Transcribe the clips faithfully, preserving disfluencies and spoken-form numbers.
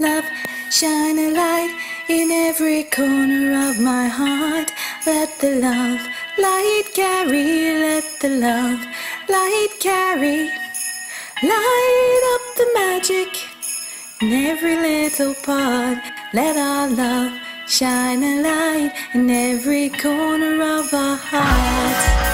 Love, shine a light in every corner of my heart. Let the love light carry, let the love light carry. Light up the magic in every little part. Let our love shine a light in every corner of our hearts.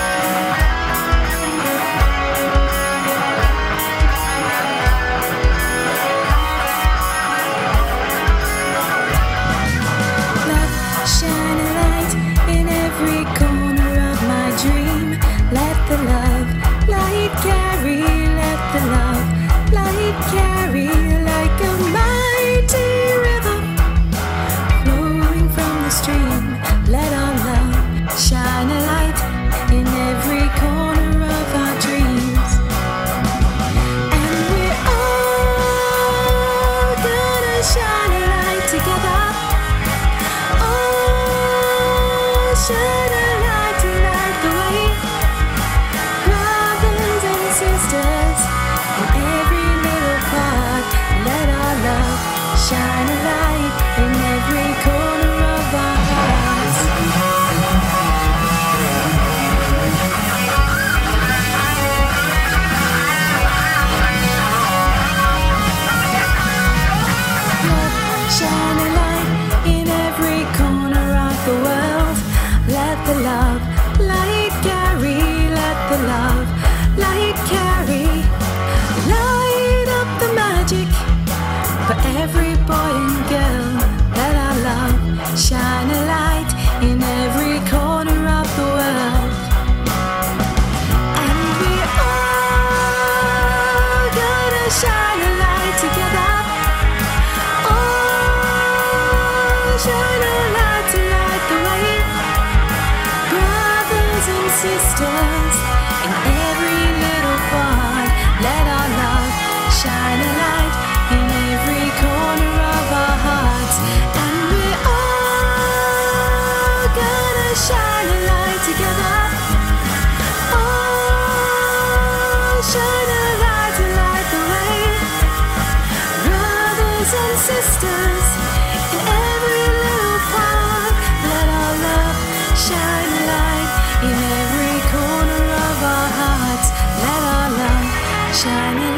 Shine.